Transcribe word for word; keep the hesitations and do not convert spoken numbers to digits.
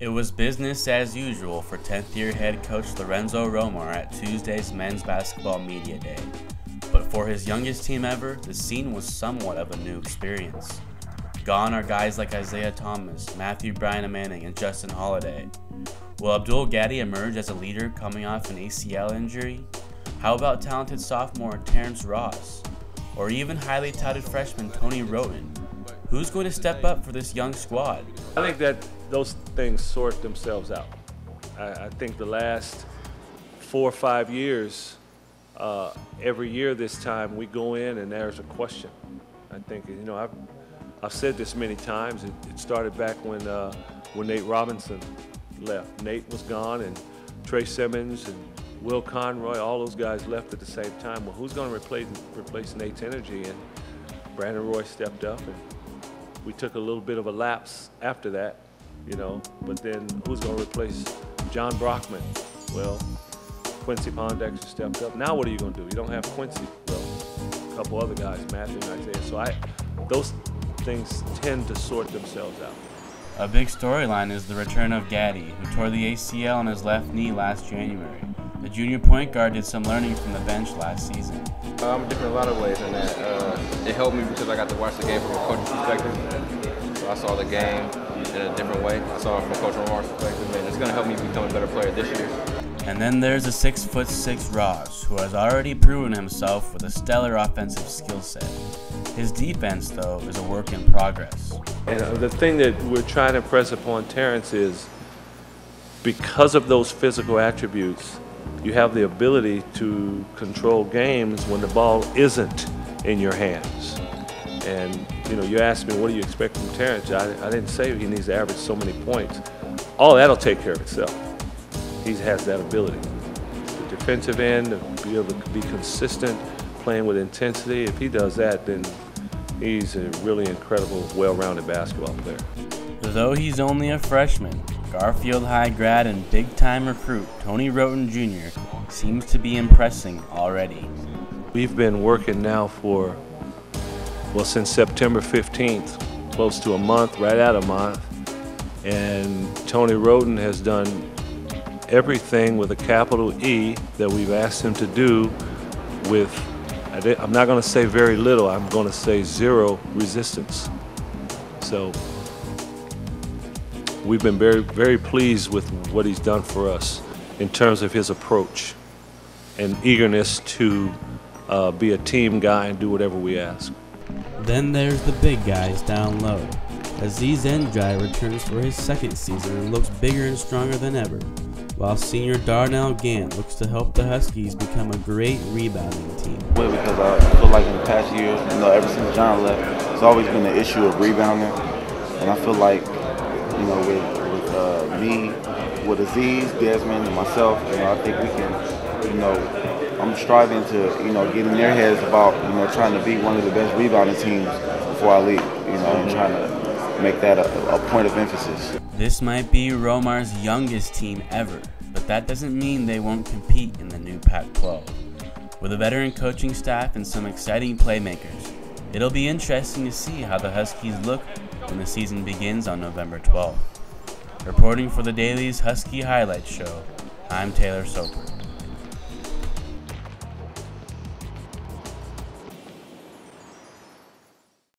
It was business as usual for tenth year head coach Lorenzo Romar at Tuesday's men's basketball media day. But for his youngest team ever, the scene was somewhat of a new experience. Gone are guys like Isaiah Thomas, Matthew Bryan Manning, and Justin Holiday. Will Abdul Gaddy emerge as a leader coming off an A C L injury? How about talented sophomore Terrence Ross? Or even highly touted freshman Tony Rowan? Who's going to step up for this young squad? I think that those things sort themselves out. I, I think the last four or five years, uh, every year this time, we go in and there's a question. I think, you know, I've, I've said this many times. It, it started back when, uh, when Nate Robinson left. Nate was gone, and Trey Simmons and Will Conroy, all those guys left at the same time. Well, who's going to replace, replace Nate's energy? And Brandon Roy stepped up, and we took a little bit of a lapse after that. You know, but then who's going to replace John Brockman? Well, Quincy Pondexter stepped up. Now what are you going to do? You don't have Quincy. Well, a couple other guys, Matthew and Isaiah. So I, those things tend to sort themselves out. A big storyline is the return of Gaddy, who tore the A C L on his left knee last January. The junior point guard did some learning from the bench last season. Uh, I'm different in a lot of ways in that. Uh, it helped me because I got to watch the game from a coach's perspective. So I saw the game in a different way. I saw it from Coach Romar's perspective, and it's going to help me become a better player this year. And then there's the six foot six Ross, who has already proven himself with a stellar offensive skill set. His defense, though, is a work in progress. And uh, the thing that we're trying to impress upon Terrence is, because of those physical attributes, you have the ability to control games when the ball isn't in your hands. And, you know, you asked me, what do you expect from Terrence? I, I didn't say he needs to average so many points. All that'll take care of itself. He has that ability. The defensive end, to be able to be consistent, playing with intensity. If he does that, then he's a really incredible, well-rounded basketball player. Though he's only a freshman, Garfield High grad and big-time recruit Tony Wroten Junior seems to be impressing already. We've been working now for, well, since September fifteenth, close to a month, right out of a month, and Tony Wroten has done everything with a capital E that we've asked him to do with, I'm not going to say very little, I'm going to say zero resistance. So we've been very, very pleased with what he's done for us in terms of his approach and eagerness to uh, be a team guy and do whatever we ask. Then there's the big guys down low. Aziz N'Diaye returns for his second season and looks bigger and stronger than ever, while senior Darnell Gant looks to help the Huskies become a great rebounding team. Well, because I feel like in the past year, you know, ever since John left, it's always been an issue of rebounding, and I feel like, you know, with, with uh, me, with Aziz, Desmond, and myself, you know, I think we can, you know, I'm striving to, you know, get in their heads about, you know, trying to be one of the best rebounding teams before I leave, you know, and trying to make that a, a point of emphasis. This might be Romar's youngest team ever, but that doesn't mean they won't compete in the new Pac twelve. With a veteran coaching staff and some exciting playmakers, it'll be interesting to see how the Huskies look when the season begins on November twelfth. Reporting for the Daily's Husky Highlights Show, I'm Taylor Soper.